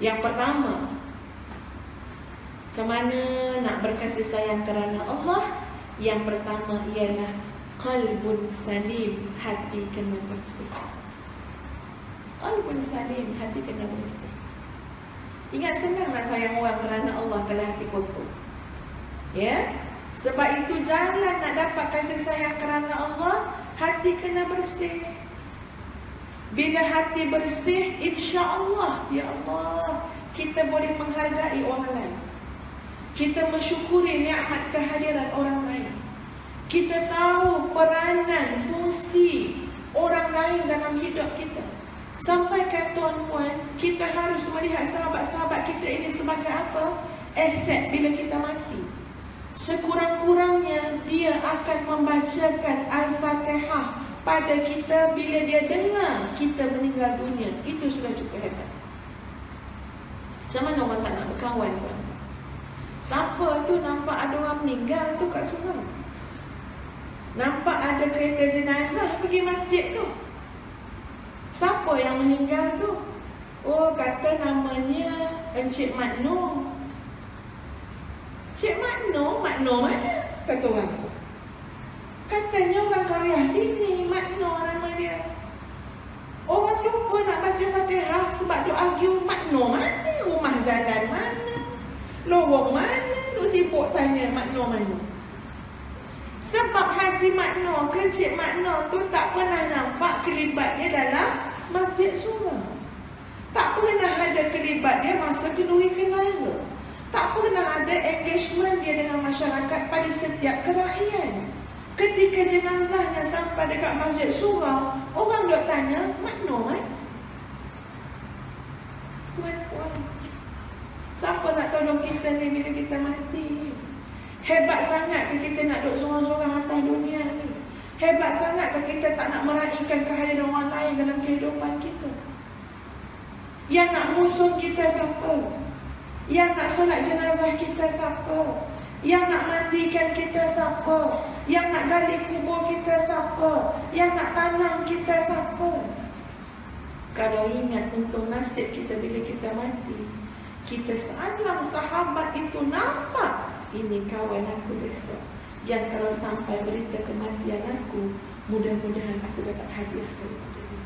Yang pertama, kemana nak berkasih sayang kerana Allah? Yang pertama ialah qalbun salim, hati kena bersih. Qalbun salim, hati kena bersih. Ingat, senang nak sayang orang kerana Allah kalau hati kotor. Ya? Sebab itu jangan nak dapat kasih sayang kerana Allah, hati kena bersih. Bila hati bersih, insya-Allah, ya Allah, kita boleh menghargai orang lain. Kita mensyukuri nikmat kehadiran orang lain. Kita tahu peranan, fungsi orang lain dalam hidup kita. Sampaikan tuan-tuan, kita harus melihat sahabat-sahabat kita ini sebagai apa? Aset bila kita mati. Sekurang-kurangnya dia akan membacakan Al-Fatihah pada kita bila dia dengar kita meninggal dunia. Itu sudah cukup hebat. Macam mana orang tak nak berkawan pun? Siapa tu nampak ada orang meninggal tu kat sungai, nampak ada kereta jenazah pergi masjid tu, siapa yang meninggal tu? Oh, kata namanya Encik Makno. Cik Makno? Makno mana? Kata orang tu, katanya orang Korea sini, Makno nama dia. Orang lupa nak baca Fatihah sebab dia argue Makno mana, rumah jalan mana, lorong mana, duk sibuk tanya Makno mana. Sebab Haji Makno ke Cik Makno tu tak pernah nampak kelibat dia dalam masjid surau, tak pernah ada kelibat dia masa kenduri kenara, tak pernah ada engagement dia dengan masyarakat pada setiap keraian. Ketika jenazahnya sampai dekat masjid surau, orang duk tanya Makno mana. Tuan-tuan, siapa nak tolong kita ni bila kita mati? Hebat sangat ke kita nak duduk sorang-sorang atas dunia ni? Hebat sangat ke kita tak nak meraihkan kehadiran orang lain dalam kehidupan kita? Yang nak musuh kita siapa? Yang nak solat jenazah kita siapa? Yang nak mandikan kita siapa? Yang nak gali kubur kita siapa? Yang nak tanam kita siapa? Kalau ingat untung nasib kita bila kita mati, kita seorang sahabat itu nampak, ini kawan aku besok, yang kalau sampai berita kematian aku, mudah-mudahan aku dapat hadiah daripada dia.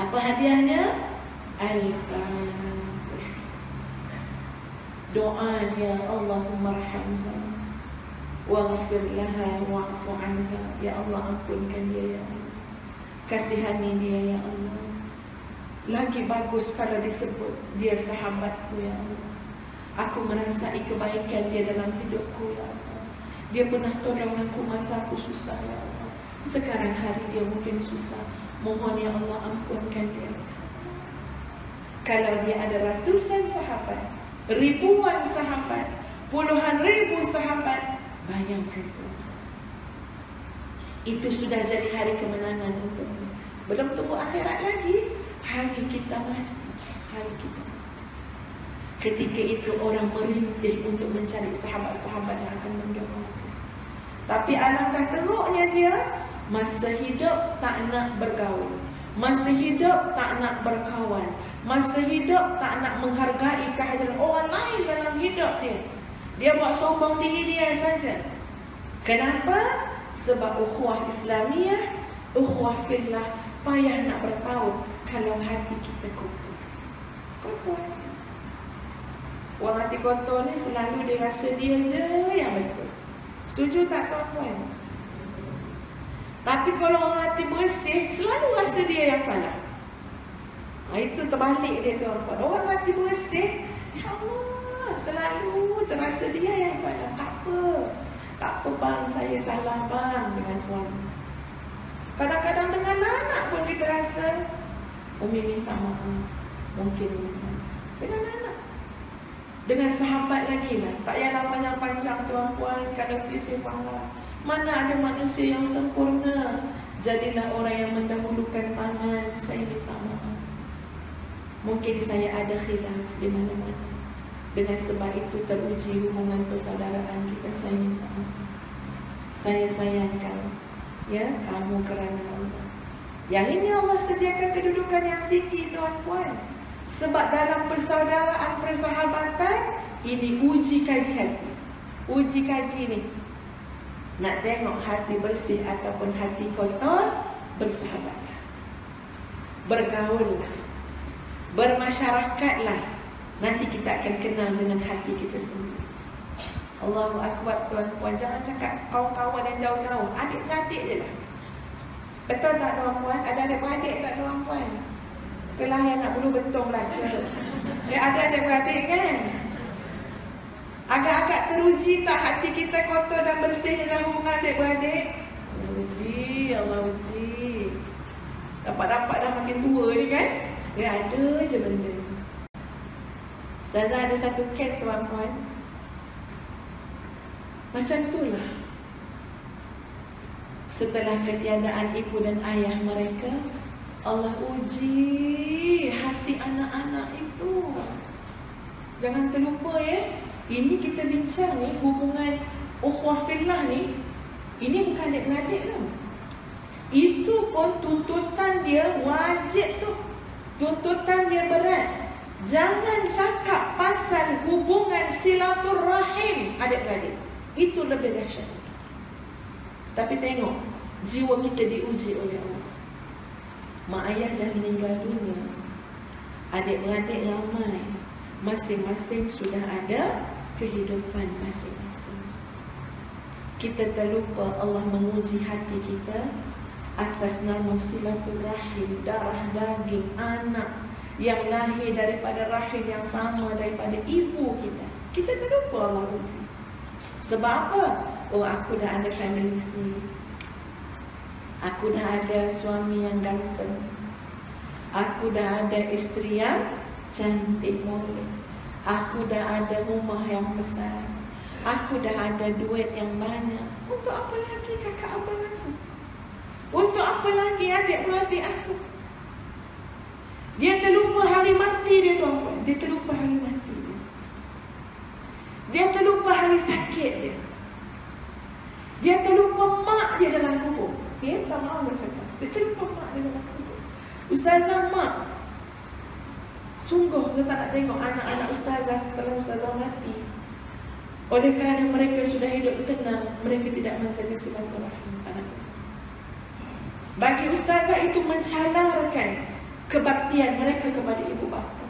Apa hadiahnya? Al-Fatihah. Doanya Allahumma rahamha waghfir laha wa'fu anha. Ya Allah, ampunkan dia, ya Allah, kasihani dia, ya Allah. Lagi bagus kalau disebut dia sahabatku, ya Allah. Aku merasai kebaikan dia dalam hidupku, ya Allah. Dia pernah tolong aku masa aku susah, ya Allah. Sekarang hari dia mungkin susah, mohon ya Allah ampunkan dia. Kalau dia ada ratusan sahabat, ribuan sahabat, puluhan ribu sahabat, bayangkan tu. Itu sudah jadi hari kemenangan untukmu. Belum tunggu akhirat lagi, hari kita mati, hari kita mati. Ketika itu orang merintih untuk mencari sahabat-sahabat yang akan mendoakan. Tapi alangkah teruknya dia, masa hidup tak nak bergaul, masa hidup tak nak berkawan, masa hidup tak nak menghargai kehadiran orang lain dalam hidup dia. Dia buat sombong diri dia saja. Kenapa? Sebab ukhuwah Islamiah, ukhuwah fillah, payah nak bertahu kalau hati kita kotor. Kotor. Orang hati kotor ni selalu dia rasa dia je yang betul. Setuju tak tuan-tuan? Tapi kalau orang hati bersih, selalu rasa dia yang salah. Itu terbalik dia tuan-tuan. Orang hati bersih, ya Allah, selalu terasa dia yang salah. Tak apa, tak apa bang, saya salah bang dengan suami. Kadang-kadang dengan anak pun kita rasa, Umi minta maaf, mungkin misalnya. Dengan anak, dengan sahabat lagi lah. Tak payahlah panjang-panjang tuan-tuan, kalau selisih pangkat. Mana ada manusia yang sempurna? Jadilah orang yang mendahulukan tangan, saya minta maaf, mungkin saya ada khilaf di mana-mana. Dengan sebab itu teruji hubungan persaudaraan kita, saya minta maaf. Saya sayang kamu, ya, kamu kerana Allah. Yang ini Allah sediakan kedudukan yang tinggi tuan-puan. Sebab dalam persaudaraan persahabatan, ini uji kaji hati. Uji kaji ni, nak tengok hati bersih ataupun hati kotor. Bersahabatlah, bergaullah, bermasyarakatlah. Nanti kita akan kenal dengan hati kita sendiri. Allahu Akbar, tuan-tuan. Jangan cakap kawan-kawan dan jauh-jauh. Adik-beradik je lah. Betul tak tuan-tuan? Ada adik-beradik tak tuan-tuan? Kelah yang nak bulu bentung lah. Ya, ada adik-beradik kan? Agak-agak teruji tak hati kita kotor dan bersih dalam hubungan adik-beradik? Teruji, Allah uji. Dapat-dapat dah makin tua ni kan? Ya, ada je benda ni. Ustazah ada satu kes tuan-tuan. Macam itulah. Setelah ketiadaan ibu dan ayah mereka, Allah uji hati anak-anak itu. Jangan terlupa ya. Ini kita bincang ni hubungan ukhuwah fillah ni. Ini bukan adik-beradik tu. Itu pun tuntutan dia wajib tu. Tuntutan dia berat. Jangan cakap pasal hubungan silaturahim adik-beradik. Itu lebih dahsyat. Tapi tengok, jiwa kita diuji oleh Allah. Mak ayah dah meninggal dunia, adik-beradik ramai, masing-masing sudah ada kehidupan masing-masing. Kita terlupa Allah menguji hati kita atas nama silaturahim, darah daging anak yang lahir daripada rahim yang sama daripada ibu kita. Kita terlupa Allah uji. Sebab apa? Oh, aku dah ada family sendiri. Aku dah ada suami yang ganteng. Aku dah ada isteri yang cantik molek. Aku dah ada rumah yang besar. Aku dah ada duit yang banyak. Untuk apa lagi kakak abang aku? Untuk apa lagi adik-beradik aku? Dia terlupa hari mati dia tuan-tuan. Dia terlupa hari mati dia. Dia terlupa hari sakit dia. Dia terlupa mak dia dalam kubur. Dia tak mahu dia cakap. Dia terlupa mak dia dalam kubur. Ustazah mak. Sungguh dia tak nak tengok anak-anak ustazah setelah ustazah mati. Oleh kerana mereka sudah hidup senang, mereka tidak menjaga silaturahim anak-anak. Bagi ustazah itu mencalarkan kebaktian mereka kepada ibu bapa.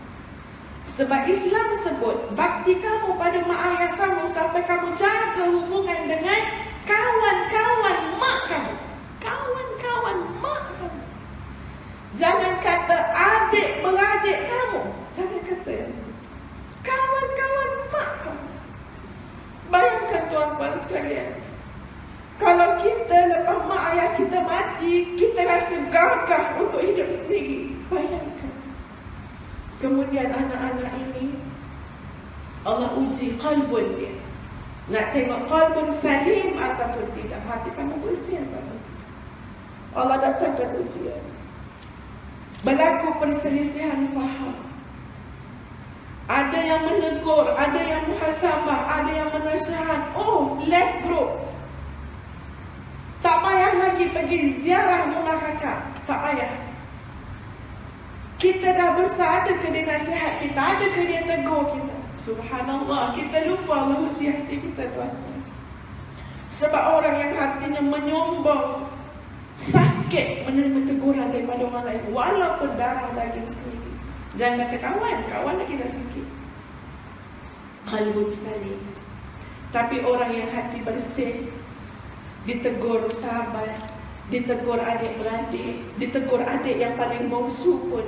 Sebab Islam sebut, bakti kamu pada mak ayah kamu sampai kamu jaga hubungan dengan kawan-kawan mak kamu. Kawan-kawan mak kamu. Jangan kata adik-beradik kamu. Jangan kata kawan-kawan mak kamu. Bayangkan tuan-tuan sekalian, kalau kita lepas mak ayah kita mati, kita rasa gagah untuk hidup sendiri. Bayangkan. Kemudian anak-anak ini Allah uji qalbun dia. Nak tengok qalbun salim ataupun tidak. Hati kamu bersih ataupun tidak. Allah datangkan ujian. Berlaku perselisihan faham. Ada yang menegur, ada yang muhasabah, ada yang menasihat. Oh, left group. Tak payah lagi pergi ziarah rumah kakak. Tak payah. Kita dah besar, ada ke dia nasihat kita, ada ke dia tegur kita. Subhanallah, kita lupa Allah uji hati kita tuan-tuan. Sebab orang yang hatinya menyombong, sakit menerima teguran daripada orang lain, walaupun darah daging sendiri. Jangan kata kawan, kawan lagi dah sakit. Qalbun salim. Tapi orang yang hati bersih, ditegur sahabat, ditegur adik-beradik, ditegur adik yang paling bongsu pun,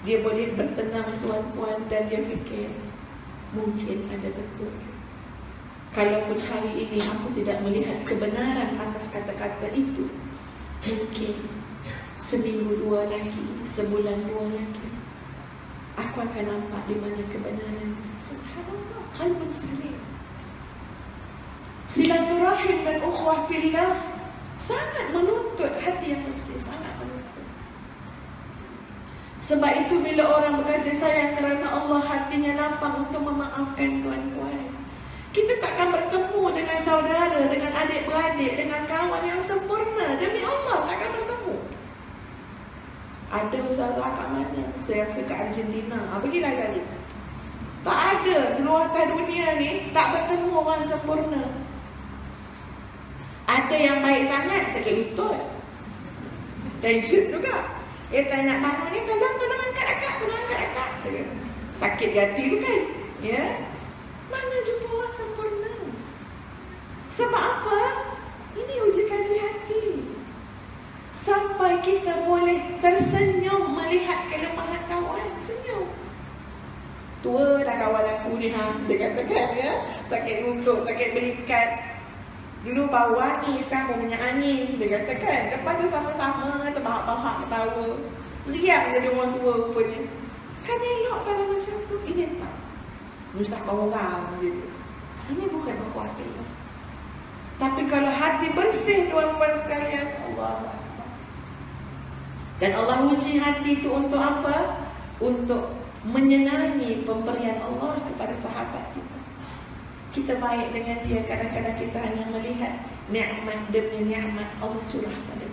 dia boleh bertenang tuan-tuan dan dia fikir, mungkin ada betul. Kalaupun hari ini aku tidak melihat kebenaran atas kata-kata itu, mungkin seminggu dua lagi, sebulan dua lagi, aku akan nampak di mana kebenaran. Subhanallah, qalbun salim. Silaturahim dan ukhuwah fillah sangat menuntut hati yang bersih, sangat menuntut. Sebab itu bila orang berkasih sayang kerana Allah, hatinya lapang untuk memaafkan tuan-tuan. Kita takkan bertemu dengan saudara, dengan adik-beradik, dengan kawan yang sempurna. Demi Allah takkan bertemu. Ada usaha-usaha kat mana? Saya rasa kat Argentina. Pergilah kali. Tak ada. Seluruh atas dunia ni tak bertemu orang sempurna. Ada yang baik sangat, sakit lutut. Tension juga. Tak nak bangun ni, tolong angkat-angkat. Sakit hati tu kan. Ya. Mana jumpa orang sempurna? Sebab apa? Ini uji kaji hati. Sampai kita boleh tersenyum melihat kelemahan kawan. Senyum. Tua dah kawan aku ni ha. Dia katakan ya. Sakit lutut, sakit berikat. Dulu bau angin, sekarang bau minyak angin. Dia katakan. Lepas tu sama-sama terbahak-bahak ketawa. Riak jadi orang tua rupanya. Kan elok kalau macam tu. Ini tak. Nusak orang gitu. Ini bukan berkuatir. Tapi kalau hati bersih tuan-tuan sekalian. Allah. Dan Allah uji hati itu untuk apa? Untuk menyenangi pemberian Allah kepada sahabat kita. Kita baik dengan dia, kadang-kadang kita hanya melihat nikmat demi nikmat Allah curah pada